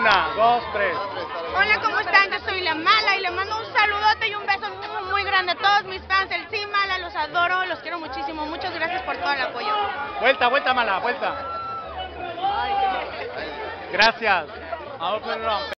Una, dos, tres. Hola, ¿cómo están? Yo soy La Mala y les mando un saludote y un beso muy grande a todos mis fans del Team Mala. Los adoro, los quiero muchísimo. Muchas gracias por todo el apoyo. Vuelta, vuelta, Mala, vuelta. Gracias.